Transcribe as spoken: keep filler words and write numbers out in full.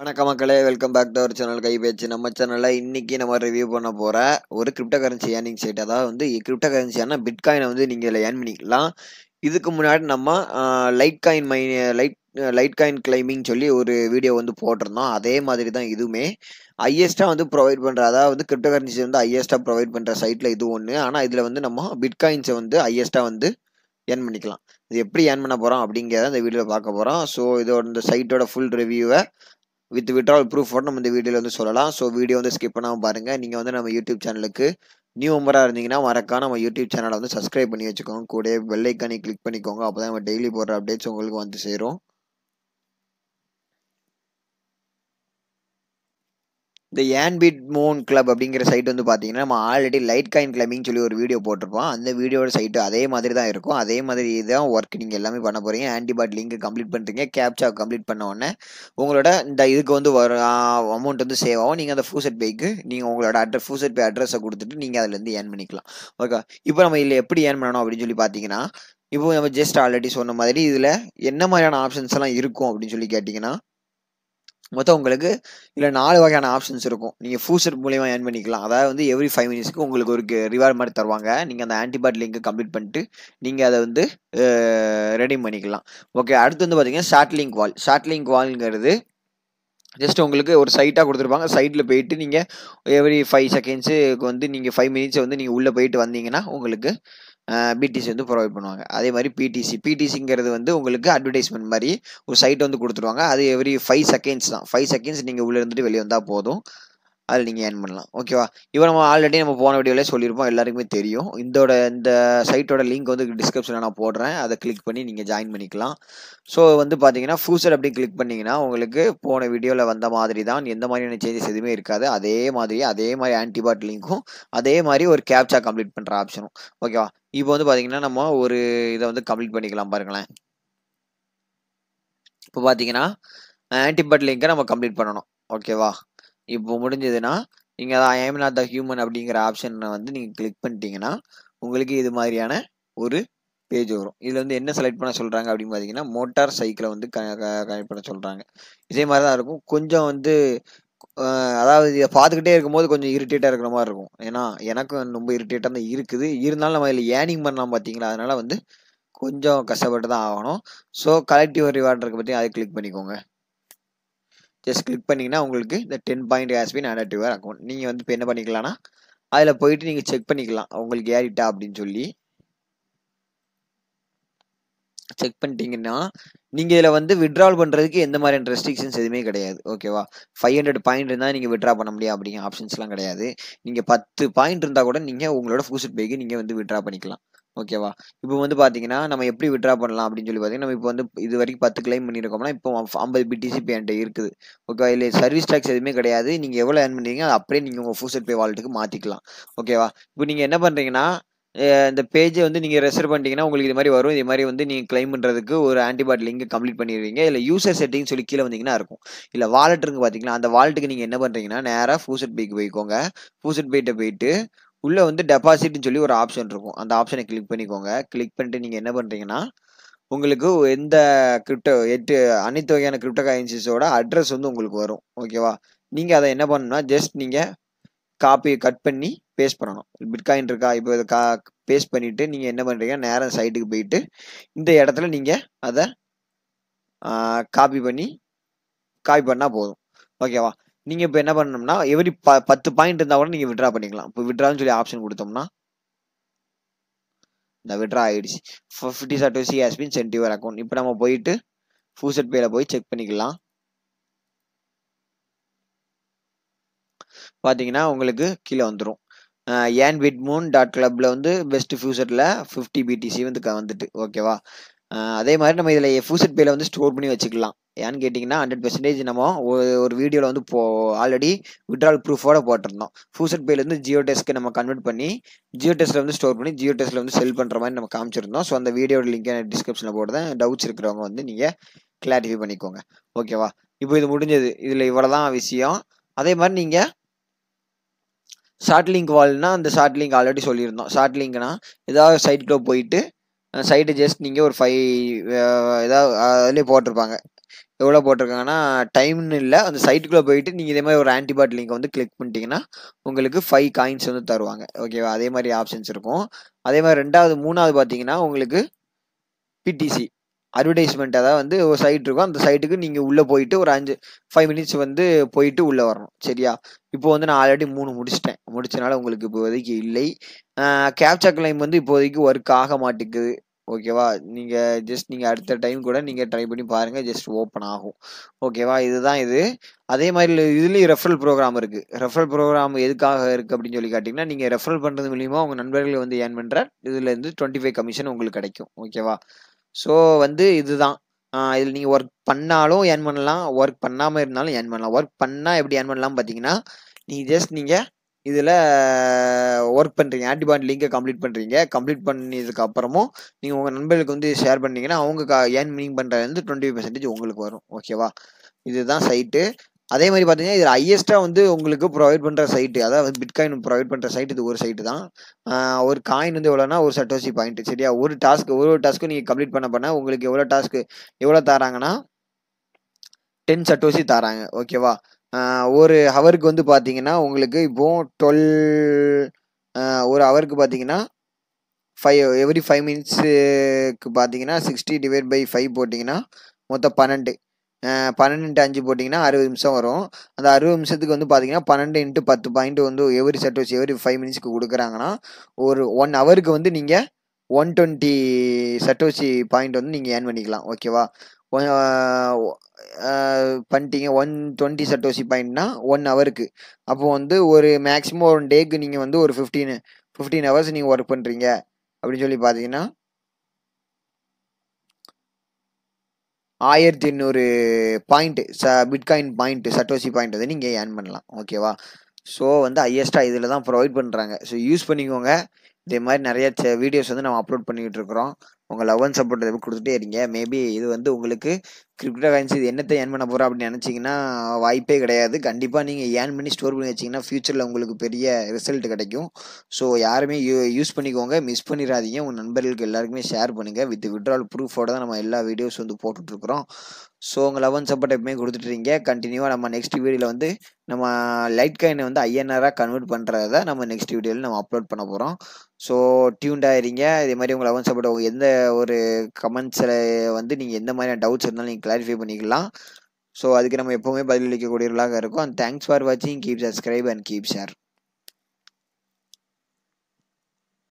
வணக்கம் மக்களே, welcome back to our channel கைபேச்சு. நம்ம சேனலில் இன்றைக்கி நம்ம ரிவ்யூ பண்ண போகிற ஒரு கிரிப்டோ கரன்சி ஏர்னிங் சைட், அதாவது வந்து கிரிப்டோ கரன்சியான பிட்காயினை வந்து நீங்கள் இதில் ஏர்ன் பண்ணிக்கலாம். இதுக்கு முன்னாடி நம்ம light coin my light light coin claiming சொல்லி ஒரு வீடியோ வந்து போட்டிருந்தோம். அதே மாதிரி தான் இதுவுமே ஹையஸ்ட்டாக வந்து ப்ரொவைட் பண்ணுற, அதாவது வந்து கிரிப்டோ கரன்சி வந்து ஹையஸ்ட்டாக ப்ரொவைட் பண்ணுற சைட்டில் இது ஒன்று. ஆனால் இதில் வந்து நம்ம பிட்காயின்ஸை வந்து ஹையஸ்ட்டாக வந்து ஏர்ன் பண்ணிக்கலாம். இது எப்படி ஏர்ன் பண்ண போகிறோம் அப்படிங்கிறத இந்த வீடியோவில் பார்க்க போகிறோம். ஸோ இதோட இந்த சைட்டோட ஃபுல் ரிவ்யூவை வித் விட்ரால் ப்ரூஃபோட நம்ம இந்த வீடியோவில் வந்து சொல்லலாம். ஸோ வீடியோ வந்து ஸ்கிப் பண்ணாமல் பாருங்கள். நீங்கள் வந்து நம்ம யூடியூப் சேனலுக்கு நியூ மெம்பராக இருந்தீங்கன்னா மறக்காம நம்ம யூடியூப் சேனலை வந்து சப்ஸ்கிரைப் பண்ணி வச்சுக்கோங்க. கூட பெல் ஐக்கானை கிளிக் பண்ணிக்கோங்க. அப்போ தான் நம்ம டெய்லி போடுற அப்டேட்ஸ் உங்களுக்கு வந்து சேரும். இந்த ஏன்பிட் மோன் கிளப் அப்படிங்கிற சைட் வந்து பார்த்தீங்கன்னா நம்ம ஆல்ரெடி லைட் காயின் கிளப்பிங்னு சொல்லி ஒரு வீடியோ போட்டிருப்போம். அந்த வீடியோட சைட்டு அதே மாதிரி தான் இருக்கும். அதே மாதிரி தான் ஒர்க் நீங்கள் எல்லாமே பண்ண போகிறீங்க. ஆன்டிபாட் லிங்க் கம்ப்ளீட் பண்ணுறீங்க. கேப்சா கம்ப்ளீட் பண்ண உடனே உங்களோட இந்த இதுக்கு வந்து வர அமௌண்ட் வந்து சேவ் ஆகும். நீங்கள் அந்த ஃபூசட் பேக்கு நீங்கள் உங்களோட அட்ரஸ் ஃபூசட் பே அட்ரஸை கொடுத்துட்டு நீங்கள் அதுலேருந்து ஏர்ன் பண்ணிக்கலாம். ஓகே, இப்போ நம்ம இதில் எப்படி ஏர்ன் பண்ணணும் அப்படின்னு சொல்லி பார்த்தீங்கன்னா, இப்போ நம்ம ஜஸ்ட் ஆல்ரெடி சொன்ன மாதிரி இதில் என்ன மாதிரியான ஆப்ஷன்ஸ் எல்லாம் இருக்கும் அப்படின்னு சொல்லி கேட்டிங்கன்னா, மொத்தம் உங்களுக்கு இல்லை நாலு வகையான ஆப்ஷன்ஸ் இருக்கும். நீங்கள் ஃபூசர் மூலியமாக ஏர்ன் பண்ணிக்கலாம். அதாவது வந்து எவ்ரி ஃபைவ் மினிட்ஸ்க்கு உங்களுக்கு ஒரு ரிவார்ட் மாதிரி தருவாங்க. நீங்கள் அந்த ஆன்டிபாட் லிங்க்கை கம்ப்ளீட் பண்ணிட்டு நீங்கள் அதை வந்து ரெடி பண்ணிக்கலாம். ஓகே, அடுத்து வந்து பார்த்தீங்கன்னா short link wall. Short link வால்ங்கிறது ஜஸ்ட் உங்களுக்கு ஒரு சைட்டாக கொடுத்துருப்பாங்க. சைட்டில் போயிட்டு நீங்கள் எவ்ரி ஃபைவ் செகண்ட்ஸுக்கு வந்து நீங்கள் ஃபைவ் மினிட்ஸை வந்து நீங்கள் உள்ளே போயிட்டு வந்தீங்கன்னா உங்களுக்கு பிடிசி வந்து ப்ரொவைட் பண்ணுவாங்க. அதே மாதிரி பிடிசி பிடிசிங்கிறது வந்து உங்களுக்கு அட்வர்டைஸ்மெண்ட் மாதிரி ஒரு சைட் வந்து கொடுத்துருவாங்க. அது எவ்ரி ஃபைவ் செகண்ட்ஸ் தான். ஃபைவ் செகண்ட்ஸ் நீங்கள் உள்ளே இருந்துட்டு வெளியே வந்தால் போதும், அதில் நீங்கள் ஏர்ன் பண்ணலாம். ஓகேவா, இப்போ நம்ம ஆல்ரெடி நம்ம போன வீடியோவிலே சொல்லியிருப்போம், எல்லாருக்குமே தெரியும். இதோட இந்த சைட்டோட லிங்க் வந்து டிஸ்கிரிப்ஷனில் நான் போடுறேன். அதை கிளிக் பண்ணி நீங்கள் ஜாயின் பண்ணிக்கலாம். ஸோ வந்து பார்த்தீங்கன்னா ஃபூச்சர் அப்படி கிளிக் பண்ணிங்கன்னா உங்களுக்கு போன வீடியோவில் வந்த மாதிரி தான், எந்த மாதிரியான சேஞ்சஸ் எதுவுமே இருக்காது. அதே மாதிரி அதே மாதிரி ஆன்டிபாட் லிங்க்கும் அதே மாதிரி ஒரு கேப்சா கம்ப்ளீட் பண்ணுற ஆப்ஷனும். ஓகேவா, இப்போ வந்து பார்த்தீங்கன்னா நம்ம ஒரு இதை வந்து கம்ப்ளீட் பண்ணிக்கலாம். பாருங்களேன், இப்போ பார்த்தீங்கன்னா ஆன்டிபாட் லிங்கை நம்ம கம்ப்ளீட் பண்ணணும். ஓகேவா, இப்போ முடிஞ்சதுன்னா நீங்கள் ஐ ஆம் நாட் த ஹியூமன் அப்படிங்கிற ஆப்ஷனை வந்து நீங்கள் கிளிக் பண்ணிட்டீங்கன்னா உங்களுக்கு இது மாதிரியான ஒரு பேஜ் வரும். இதில் வந்து என்ன செலக்ட் பண்ண சொல்கிறாங்க அப்படின்னு பார்த்தீங்கன்னா, மோட்டார் சைக்கிளை வந்து க கனெக்ட் பண்ண சொல்கிறாங்க. இதே மாதிரி தான் இருக்கும். கொஞ்சம் வந்து அதாவது இதை பார்த்துக்கிட்டே இருக்கும்போது கொஞ்சம் இரிட்டேட்டாக இருக்கிற மாதிரி இருக்கும். ஏன்னா எனக்கும் ரொம்ப இரிட்டேட்டாக தான் இருக்குது. இருந்தாலும் நம்ம இதில் ஏர்னிங் பண்ணலாம் பார்த்தீங்களா, அதனால் வந்து கொஞ்சம் கஷ்டப்பட்டு தான் ஆகணும். ஸோ கலெக்டிவ் ரிவார்ட் இருக்க பற்றி அதை கிளிக் பண்ணிக்கோங்க. ஜஸ்ட் கிளிக் பண்ணிங்கன்னா உங்களுக்கு இந்த ten point has been added to your account. நீங்கள் வந்து இப்போ என்ன பண்ணிக்கலாம்னா அதில் போயிட்டு நீங்கள் செக் பண்ணிக்கலாம் உங்களுக்கு ஏறிட்டா அப்படின்னு சொல்லி. செக் பண்ணிட்டீங்கன்னா நீங்கள் இதில் வந்து விட்ரால் பண்ணுறதுக்கு எந்த மாதிரியான ரெஸ்ட்ரிக்ஷன்ஸ் எதுவுமே கிடையாது. ஓகேவா, ஃபைவ் ஹண்ட்ரட் பாயிண்ட் இருந்தால் நீங்கள் விட்ரா பண்ண முடியும் அப்படிங்கிற ஆப்ஷன்ஸ்லாம் கிடையாது. நீங்கள் பத்து பாயிண்ட் இருந்தால் கூட நீங்கள் உங்களோட ஃபூசட் பேக்கு நீங்கள் வந்து விட்ரா பண்ணிக்கலாம். ஓகேவா, இப்போ வந்து பார்த்தீங்கன்னா நம்ம எப்படி விட்ரா பண்ணலாம் அப்படின்னு சொல்லி பார்த்தீங்கன்னா, நம்ம இப்போ வந்து இது வரைக்கும் பத்து கிளைம் பண்ணியிருக்கோம்னா இப்போ ஐம்பது பிடிசிபி என்கிட்ட இருக்குது. ஓகேவா, இல்லை சர்வீஸ் டேக்ஸ் எதுவுமே கிடையாது. நீங்கள் எவ்வளோ ஏர்ன் பண்ணுறீங்க அதை அப்படியே நீங்கள் உங்கள் ஃபூசட் பே வாலெட்டுக்கு மாற்றிக்கலாம். ஓகேவா, இப்போ நீங்கள் என்ன பண்ணுறீங்கன்னா இந்த பேஜை வந்து நீங்கள் ரெஜிஸ்டர் பண்ணிட்டீங்கன்னா உங்களுக்கு இது மாதிரி வரும். இது மாதிரி வந்து நீங்கள் கிளைம் பண்ணுறதுக்கு ஒரு ஆன்டிபாட் லிங்க் கம்ப்ளீட் பண்ணிடுவீங்க. இல்லை யூசர் செட்டிங் சொல்லி கீழே வந்தீங்கன்னா இருக்கும். இல்லை வாலெட் இருக்கு பார்த்தீங்களா, அந்த வாலெட்டுக்கு நீங்கள் என்ன பண்ணுறீங்கன்னா நேராக ஃபூசட் பேக்கு போய்க்கோங்க. ஃபூசட் பேட்டை போயிட்டு உள்ளே வந்து டெபாசிட்னு சொல்லி ஒரு ஆப்ஷன் இருக்கும். அந்த ஆப்ஷனை கிளிக் பண்ணிக்கோங்க. கிளிக் பண்ணிட்டு நீங்கள் என்ன பண்ணுறீங்கன்னா உங்களுக்கு எந்த கிரிப்டோ எட்டு அனைத்து வகையான கிரிப்டோ கரன்சிஸோட அட்ரஸ் வந்து உங்களுக்கு வரும். ஓகேவா, நீங்கள் அதை என்ன பண்ணணும்னா ஜஸ்ட் நீங்கள் காப்பி கட் பண்ணி பேஸ்ட் பண்ணணும். பிட்காயின் இருக்கா, இப்போ இதை கா பேஸ்ட் பண்ணிவிட்டு நீங்கள் என்ன பண்ணுறீங்க நேரம் சைட்டுக்கு போயிட்டு இந்த இடத்துல நீங்கள் அதை காப்பி பண்ணி காப்பி பண்ணால் போதும். ஓகேவா, நீங்கள் இப்போ என்ன பண்ணணும்னா எவ்ரி ப பத்து பாயிண்ட் இருந்தால் கூட நீங்கள் விட்ரா பண்ணிக்கலாம். இப்போ விட்ரான்னு சொல்லி ஆப்ஷன் கொடுத்தோம்னா இந்த விட்ரா ஆகிடுச்சு. Fifty satoshi has been sent to your account. இப்போ நம்ம போயிட்டு ஃபூசட் பேயில் போய் செக் பண்ணிக்கலாம். பார்த்தீங்கன்னா உங்களுக்கு கீழே வந்துடும் ஏன் பிட்மூன் டாட் கிளப்பில் வந்து பெஸ்ட் ஃபியூசரில் ஃபிஃப்டி பிடிசி வந்து வந்துட்டு. ஓகேவா, அதே மாதிரி நம்ம இதில் ஃபூசட் பேயில் வந்து ஸ்டோர் பண்ணி வச்சுக்கலாம். ஏன்னு கேட்டிங்கன்னா ஹண்ட்ரட் பெர்சன்டேஜ் நம்ம ஒரு வீடியோவில் வந்து போ ஆல்ரெடி விட்ரால் ப்ரூஃபோட போட்டிருந்தோம். ஃபூசட் பேலேருந்து ஜியோ டெஸ்க்கு நம்ம கன்வெர்ட் பண்ணி ஜியோ டெஸ்ட்டில் வந்து ஸ்டோர் பண்ணி ஜியோ டெஸ்ட்டில் வந்து செல் பண்ணுற மாதிரி நம்ம காமிச்சிருந்தோம். ஸோ அந்த வீடியோட லிங்க் டிஸ்கிரிப்ஷனில் போடுறேன். டவுட்ஸ் இருக்கிறவங்க வந்து நீங்கள் கிளாரிஃபை பண்ணிக்கோங்க. ஓகேவா, இப்போ இது முடிஞ்சது. இதில் இவ்வளோ தான் விஷயம். அதே மாதிரி நீங்கள் ஷார்ட் லிங்க் வால்னா அந்த ஷார்ட் லிங்க் ஆல்ரெடி சொல்லியிருந்தோம். ஷார்ட் லிங்க்னா ஏதாவது சைட்டுக்குள்ளே போயிட்டு சைட்டு ஜஸ்ட் நீங்கள் ஒரு ஃபைவ் ஏதாவது அதிலே போட்டிருப்பாங்க. எவ்வளோ போட்டிருக்காங்கன்னா டைம்னு இல்லை, அந்த சைட்டுக்குள்ளே போயிட்டு நீங்கள் இதே மாதிரி ஒரு ஆன்டிபாட் லிங்க் வந்து கிளிக் பண்ணிட்டீங்கன்னா உங்களுக்கு ஃபைவ் காயின்ஸ் வந்து தருவாங்க. ஓகேவா, அதே மாதிரி ஆப்ஷன்ஸ் இருக்கும். அதே மாதிரி ரெண்டாவது மூணாவது பார்த்தீங்கன்னா உங்களுக்கு பிடிசி அட்வர்டைஸ்மெண்ட், அதாவது வந்து ஒரு சைட் இருக்கும், அந்த சைட்டுக்கு நீங்கள் உள்ளே போயிட்டு ஒரு அஞ்சு ஃபைவ் மினிட்ஸ் வந்து போயிட்டு உள்ளே வரணும். சரியா, இப்போ வந்து நான் ஆல்ரெடி மூணு முடிச்சிட்டேன், முடிச்சனால உங்களுக்கு இப்போதைக்கு இல்லை. கேப்சா கிளைம் வந்து இப்போதைக்கு ஒர்க் ஆக மாட்டேங்குது. ஓகேவா, நீங்கள் ஜஸ்ட் நீங்கள் அடுத்த டைம் கூட நீங்கள் ட்ரை பண்ணி பாருங்கள், ஜஸ்ட் ஓப்பன் ஆகும். ஓகேவா, இதுதான் இது. அதே மாதிரி இதுலேயும் ரெஃபரல் ப்ரோக்ராம் இருக்குது. ரெஃபரல் ப்ரோக்ராம் எதுக்காக இருக்குது அப்படின்னு சொல்லி கேட்டிங்கன்னா, நீங்கள் ரெஃபரல் பண்ணுறது மூலிமா உங்கள் நண்பர்களை வந்து ஏர்ன் பண்ணுற இதுலேருந்து டுவெண்ட்டி ஃபைவ் கமிஷன் உங்களுக்கு கிடைக்கும். ஓகேவா, ஸோ வந்து இதுதான். இதில் நீங்கள் ஒர்க் பண்ணாலும் ஏர்ன் பண்ணலாம், ஒர்க் பண்ணாமல் இருந்தாலும் ஏர்ன் பண்ணலாம். ஒர்க் பண்ணால் எப்படி ஏர்ன் பண்ணலாம் பார்த்தீங்கன்னா, நீங்கள் ஜஸ்ட் நீங்கள் இதில் ஒர்க் பண்ணுறீங்க, ஆன்டிபாட் லிங்கை கம்ப்ளீட் பண்ணுறீங்க, கம்ப்ளீட் பண்ணதுக்கப்புறமும் நீங்கள் உங்கள் நண்பர்களுக்கு வந்து ஷேர் பண்ணீங்கன்னா அவங்க கா ஏர்ன் மீனிங் பண்ணுறது வந்து டுவெண்ட்டி ஃபைவ் பர்சன்டேஜ் உங்களுக்கு வரும். ஓகேவா, இதுதான் சைட்டு. அதே மாதிரி பார்த்தீங்கன்னா இதில் ஹையஸ்ட்டாக வந்து உங்களுக்கு ப்ரொவைட் பண்ணுற சைட்டு, அதாவது பிட்காயின் ப்ரொவைட் பண்ணுற சைட்டு இது ஒரு சைட்டு தான். ஒரு காயின் வந்து எவ்வளோனா ஒரு சட்டோசி பாயிண்ட். சரியா, ஒரு டாஸ்க் ஒரு ஒரு டாஸ்க்கு நீங்கள் கம்ப்ளீட் பண்ண பண்ண உங்களுக்கு எவ்வளோ டாஸ்க்கு எவ்வளோ தராங்கன்னா டென் சட்டோசி தராங்க. ஓகேவா, ஒரு ஹவருக்கு வந்து பார்த்தீங்கன்னா உங்களுக்கு இப்போது டுவெல் ஒரு ஹவருக்கு பார்த்தீங்கன்னா ஃபைவ் எவ்ரி ஃபைவ் மினிட்ஸுக்கு பார்த்தீங்கன்னா சிக்ஸ்டி டிவைட் பை ஃபைவ் போட்டிங்கன்னா மொத்தம் பன்னெண்டு, பன்னெண்டு இன்ட்டு அஞ்சு போட்டிங்கன்னா அறுபது நிமிஷம் வரும். அந்த அறுபது நிமிஷத்துக்கு வந்து பார்த்தீங்கன்னா பன்னெண்டு இன்ட்டு பத்து பாயிண்ட் வந்து எவ்ரி சட்டோசி எவ்ரி ஃபைவ் மினிட்ஸ்க்கு கொடுக்குறாங்கன்னா ஒரு ஒன் ஹவருக்கு வந்து நீங்கள் ஒன் டுவெண்ட்டி சட்டோசி பாயிண்ட் வந்து நீங்கள் ஏர்ன் பண்ணிக்கலாம். ஓகேவா, பண்ணிட்டீங்க ஒன் டுவெண்ட்டி சட்டோசி பாயிண்ட்னா ஒன் ஹவருக்கு. அப்போது வந்து ஒரு மேக்ஸிமம் ஒன் டேக்கு நீங்கள் வந்து ஒரு ஃபிஃப்டீன் ஃபிஃப்டீன் ஹவர்ஸ் நீங்கள் ஒர்க் பண்ணுறீங்க அப்படின்னு சொல்லி பார்த்தீங்கன்னா ஆயிரத்தி எண்ணூறு பாயிண்ட்டு ச பிட்காயின் பாயிண்ட்டு சட்டோசி பாயிண்ட் வந்து நீங்கள் ஏர்ன் பண்ணலாம். ஓகேவா, ஸோ வந்து ஹையஸ்ட்டாக இதில் தான் ப்ரொவைட் பண்ணுறாங்க. ஸோ யூஸ் பண்ணிக்கோங்க. இதே மாதிரி நிறைய வீடியோஸ் வந்து நம்ம அப்லோட் பண்ணிக்கிட்டு இருக்கிறோம். உங்கள் லவ் அண்ட் சப்போர்ட் கொடுத்துட்டே இருங்க. மேபி இது வந்து உங்களுக்கு கிரிப்டோ கரன்சி இது என்னத்தை ஏர்ன் பண்ண போகிறோம் அப்படின்னு நினச்சிங்கன்னா வாய்ப்பே கிடையாது. கண்டிப்பாக நீங்கள் ஏர்ன் பண்ணி ஸ்டோர் பண்ணி வச்சிங்கன்னா ஃப்யூச்சரில் உங்களுக்கு பெரிய ரிசல்ட் கிடைக்கும். ஸோ யாருமே யூ யூஸ் பண்ணிக்கோங்க, மிஸ் பண்ணிடாதீங்க. உங்கள் நண்பர்களுக்கு எல்லாருக்குமே ஷேர் பண்ணுங்கள். வித் விட்ரால் ப்ரூஃபோட தான் நம்ம எல்லா வீடியோஸ் வந்து போட்டுட்ருக்குறோம். ஸோ உங்கள் லவ் அண்ட் சப்போர்ட் எப்பவுமே கொடுத்துட்றீங்க. கண்டினியூவாக நம்ம நெக்ஸ்ட் வீடியோவில் வந்து நம்ம லைட் காயினை வந்து ஐஎன்ஆராக கன்வெர்ட் பண்ணுறத நம்ம நெக்ஸ்ட் வீடியோவில் நம்ம அப்லோட் பண்ண போகிறோம். ஸோ டியூண்டாக இருங்க. இதே மாதிரி உங்கள் லவ் அண்ட் சப்போர்ட் எந்த ஒரு கமெண்ட்ஸில் வந்து நீங்கள் எந்த மாதிரியான டவுட்ஸ் இருந்தாலும் நீங்கள் கிளாரிஃபை பண்ணிக்கலாம். ஸோ அதுக்கு நம்ம எப்போவுமே பதிலளிக்கக்கூடியவர்களாக இருக்கும். அண்ட் தேங்க்ஸ் ஃபார் வாட்சிங். Keep subscribe and keep share.